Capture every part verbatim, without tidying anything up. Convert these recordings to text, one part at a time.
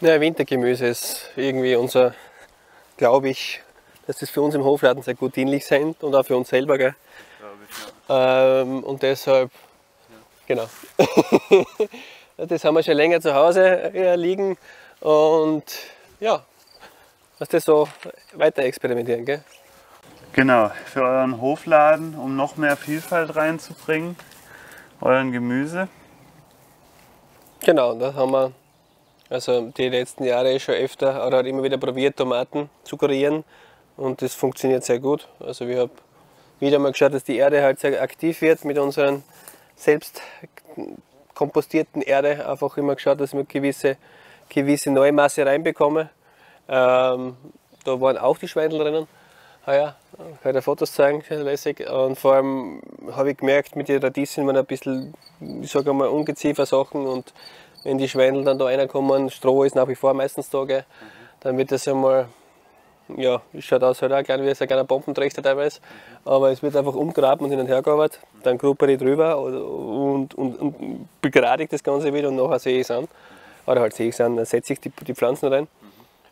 Ja, Wintergemüse ist irgendwie unser, glaube ich, dass das für uns im Hofladen sehr gut dienlich sind und auch für uns selber. Gell? Ja. Ähm, und deshalb, ja. Genau. Das haben wir schon länger zu Hause liegen und ja, dass das so weiter experimentieren. Gell? Genau, für euren Hofladen, um noch mehr Vielfalt reinzubringen, euren Gemüse. Genau, das haben wir also die letzten Jahre schon öfter oder immer wieder probiert, Tomaten zu kurieren, und das funktioniert sehr gut. Also wir haben wieder mal geschaut, dass die Erde halt sehr aktiv wird mit unseren selbst kompostierten Erde. Einfach immer geschaut, dass wir gewisse, gewisse neue Masse reinbekommen. Ähm, da waren auch die Schweindel drinnen. Ah ja, kann ich Fotos zeigen, lässig. Und vor allem habe ich gemerkt, mit den Radieschen waren ein bisschen, ich sage mal, ungeziefer Sachen, und wenn die Schweindel dann da reinkommen, Stroh ist nach wie vor meistens da, gell, mhm. Dann wird das einmal, ja, schaut aus halt auch klein wie ein kleiner Bombenträchter teilweise, mhm. Aber es wird einfach umgraben und hin und her gearbeitet, mhm. Dann gruppe ich drüber und, und, und, und begradigt das Ganze wieder, und nachher sehe ich es an, oder halt sehe ich es an, dann setze ich die, die Pflanzen rein.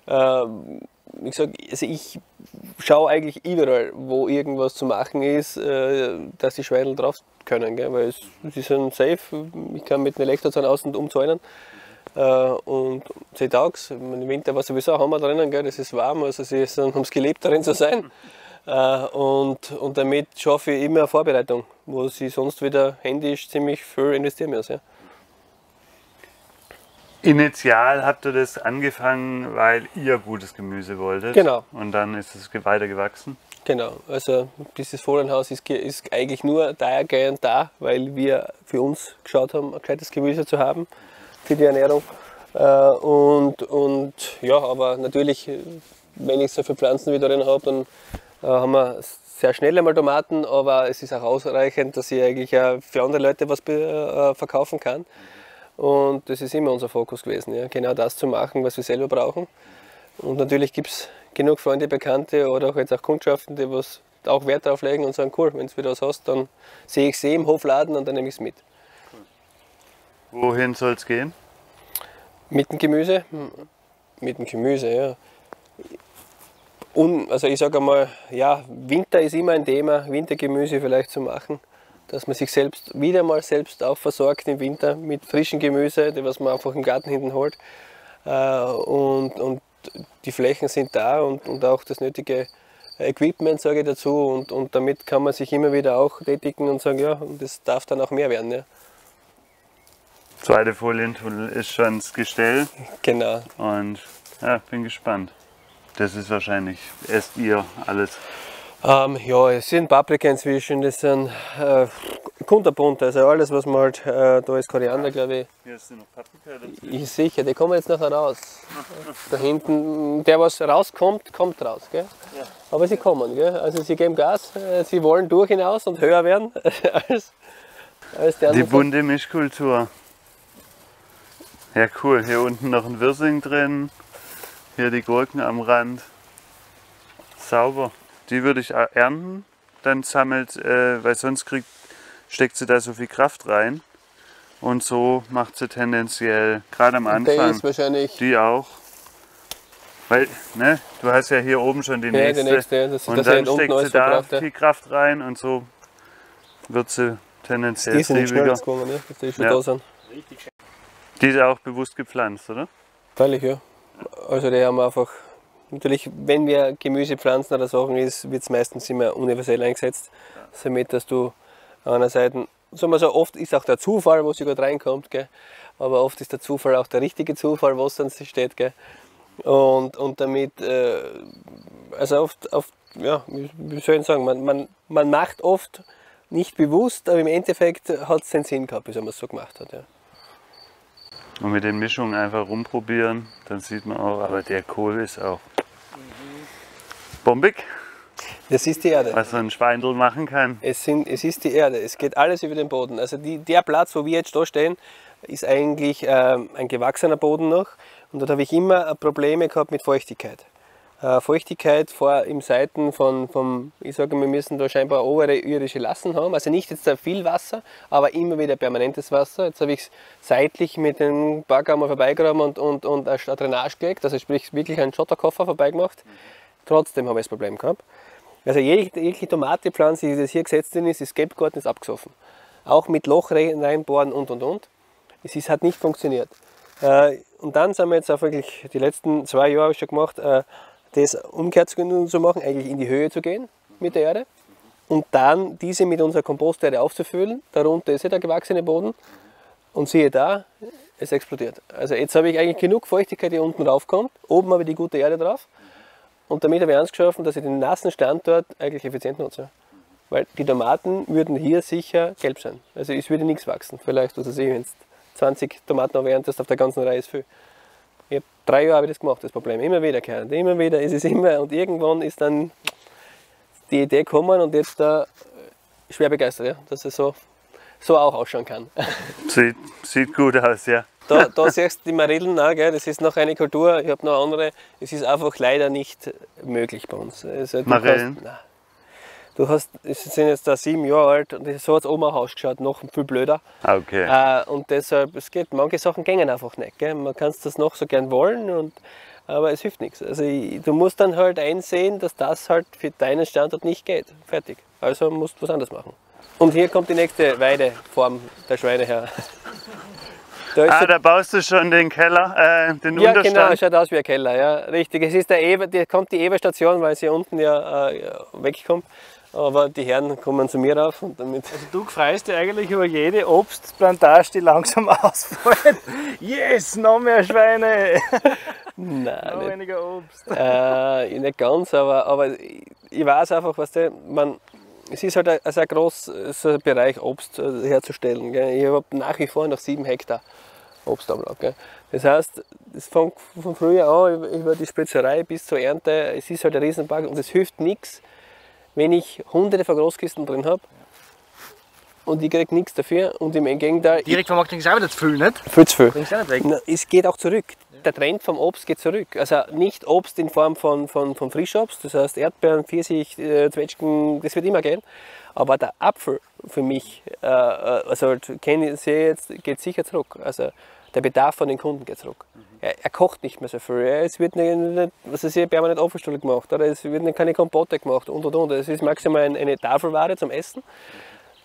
Mhm. Ähm, Ich, sag, also ich schaue eigentlich überall, wo irgendwas zu machen ist, dass die Schweindel drauf können, gell? Weil sie sind safe, ich kann mit einem Elektrozahn außen umzäunen und sie taugt. Im Winter war sowieso Hammer drinnen, gell? Das ist warm, also sie haben es gelebt darin zu sein, und, und damit schaffe ich immer eine Vorbereitung, wo sie sonst wieder händisch ziemlich viel investieren müssen. Ja? Initial habt ihr das angefangen, weil ihr gutes Gemüse wolltet. Genau. Und dann ist es weiter gewachsen. Genau. Also dieses Folienhaus ist, ist eigentlich nur dahergehend da, weil wir für uns geschaut haben, ein gescheites Gemüse zu haben für die Ernährung. Und, und ja, aber natürlich, wenn ich so viele Pflanzen wieder drin habe, dann haben wir sehr schnell einmal Tomaten, aber es ist auch ausreichend, dass ich eigentlich für andere Leute was verkaufen kann. Und das ist immer unser Fokus gewesen, ja? Genau das zu machen, was wir selber brauchen. Und natürlich gibt es genug Freunde, Bekannte oder auch jetzt auch Kundschaften, die was auch Wert drauf legen und sagen, cool, wenn du wieder was hast, dann sehe ich sie im Hofladen und dann nehme ich es mit. Cool. Wohin soll es gehen? Mit dem Gemüse? Mit dem Gemüse, ja. Und, also ich sage einmal, ja, Winter ist immer ein Thema, Wintergemüse vielleicht zu machen. Dass man sich selbst wieder mal selbst auch versorgt im Winter mit frischem Gemüse, das was man einfach im Garten hinten holt. Und, und die Flächen sind da und, und auch das nötige Equipment, sage ich dazu. Und, und damit kann man sich immer wieder auch tätigen und sagen, ja, und das darf dann auch mehr werden. Ja. Zweite Folientunnel ist schon ins Gestell. Genau. Und ja, bin gespannt. Das ist wahrscheinlich, esst ihr alles. Ähm, ja, es sind Paprika inzwischen, das sind äh, kunterbunt, also alles was man halt, äh, da ist Koriander, glaube ich. Hier sind noch Paprika drin. Sicher, die kommen jetzt nachher raus. Da hinten, der was rauskommt, kommt raus, gell? Ja. Aber sie kommen, gell? Also sie geben Gas, äh, sie wollen durch hinaus und höher werden als, als der andere. Die bunte Mischkultur. Ja cool, hier unten noch ein Wirsing drin, hier die Gurken am Rand, sauber. Die würde ich ernten, dann sammelt, äh, weil sonst kriegt, steckt sie da so viel Kraft rein. Und so macht sie tendenziell, gerade am Anfang, der ist wahrscheinlich die auch. Weil, ne, du hast ja hier oben schon die ja, nächste. Die nächste das, und das dann steckt sie da Kraft, ja. Viel Kraft rein und so wird sie tendenziell liebiger. Ne? Die, ja. Die ist auch bewusst gepflanzt, oder? Freilich, ja. Also die haben wir einfach... Natürlich, wenn wir Gemüse pflanzen oder Sachen ist, wird es meistens immer universell eingesetzt. Ja. Somit, dass du an einer Seite, sagen wir so, oft ist auch der Zufall, wo sie gerade reinkommt, gell? Aber oft ist der Zufall auch der richtige Zufall, wo es dann steht. Gell? Und, und damit, äh, also oft, oft, ja, wie soll ich sagen, man, man, man macht oft nicht bewusst, aber im Endeffekt hat es seinen Sinn gehabt, bis man es so gemacht hat. Ja. Und mit den Mischungen einfach rumprobieren, dann sieht man auch, aber der Kohl ist auch bombig. Das ist die Erde. Was so ein Schweindel machen kann. Es, sind, es ist die Erde, es geht alles über den Boden. Also die, der Platz, wo wir jetzt da stehen, ist eigentlich ähm, ein gewachsener Boden noch. Und dort habe ich immer Probleme gehabt mit Feuchtigkeit. äh, Feuchtigkeit vor im Seiten von, vom, ich sage, wir müssen da scheinbar obere irische Lassen haben, also nicht jetzt viel Wasser, aber immer wieder permanentes Wasser. Jetzt habe ich es seitlich mit dem Bagger mal vorbeigraben und, und, und eine Drainage gelegt, also sprich wirklich einen Schotterkoffer vorbeigemacht. Trotzdem habe ich das Problem gehabt. Also jegliche Tomatepflanze, die das hier gesetzt drin ist, das Gelbgarten ist abgesoffen. Auch mit Loch reinbohren und und und. Es ist, hat nicht funktioniert. Äh, und dann sind wir jetzt auch wirklich, die letzten zwei Jahre habe ich schon gemacht, äh, das umgekehrt zu machen, eigentlich in die Höhe zu gehen mit der Erde und dann diese mit unserer Komposterde aufzufüllen. Darunter ist ja der gewachsene Boden und siehe da, es explodiert. Also jetzt habe ich eigentlich genug Feuchtigkeit, die unten raufkommt. Oben habe ich die gute Erde drauf und damit habe ich eins geschaffen, dass ich den nassen Standort eigentlich effizient nutze. Weil die Tomaten würden hier sicher gelb sein. Also es würde nichts wachsen. Vielleicht, was weiß ich, wenn es zwanzig Tomaten erntest auf der ganzen Reihe ist viel. Ich hab, drei Jahre habe ich das gemacht, das Problem. Immer wieder wiederkehrend, immer wieder ist es immer. Und irgendwann ist dann die Idee gekommen und jetzt da schwer begeistert, ja, dass es so, so auch ausschauen kann. Sieht, sieht gut aus, ja. Da, da siehst du die Marillen auch, gell? Das ist noch eine Kultur, ich habe noch andere. Es ist einfach leider nicht möglich bei uns. Also, Marillen? Hast, Du hast, sind jetzt da sieben Jahre alt und so hat es oben auch ausgeschaut, noch viel blöder. Okay. Äh, und deshalb, es geht, manche Sachen gehen einfach nicht. Gell? Man kann das noch so gern wollen, und, aber es hilft nichts. Also ich, du musst dann halt einsehen, dass das halt für deinen Standort nicht geht. Fertig. Also musst du was anderes machen. Und hier kommt die nächste Weideform der Schweine her. Da ah, so, da baust du schon den Keller, äh, den ja, Unterstand? Ja, genau, schaut aus wie ein Keller, ja, richtig. Es ist der Eber, die, kommt die Eberstation, weil sie unten ja äh, wegkommt. Aber die Herren kommen zu mir rauf und damit. Also du freust dich eigentlich über jede Obstplantage, die langsam ausfällt. Yes, noch mehr Schweine! Nein, noch nicht. Weniger Obst. Äh, nicht ganz, aber, aber ich weiß einfach, was der, man, es ist halt ein, also ein großer Bereich, Obst herzustellen. Gell. Ich habe nach wie vor noch sieben Hektar Obstablauf. Das heißt, es fängt von früher an über die Spezerei bis zur Ernte. Es ist halt ein Riesenpark und es hilft nichts, wenn ich hunderte von Großkisten drin habe und ich kriege nichts dafür und im Gegenteil... Direkt vom Markt kriegst du auch wieder zu viel, nicht? Viel zu viel. Kriegst du auch nicht weg. Na, es geht auch zurück. Ja. Der Trend vom Obst geht zurück. Also nicht Obst in Form von, von, von Frischobst, das heißt Erdbeeren, Pfirsich, äh, Zwetschgen, das wird immer gehen. Aber der Apfel für mich, äh, also ich sehe jetzt, geht sicher zurück. Also der Bedarf von den Kunden geht zurück. Mhm. Er, er kocht nicht mehr so viel. Es wird nicht, nicht, was ist hier, permanent Apfelstulle gemacht, oder es wird nicht, keine Kompotte gemacht und und und. Es ist maximal eine, eine Tafelware zum Essen,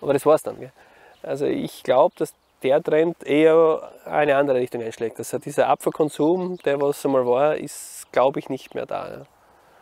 aber das war's dann. Gell? Also ich glaube, dass der Trend eher eine andere Richtung einschlägt. Also dieser Apfelkonsum, der was einmal war, ist, glaube ich, nicht mehr da. Ja.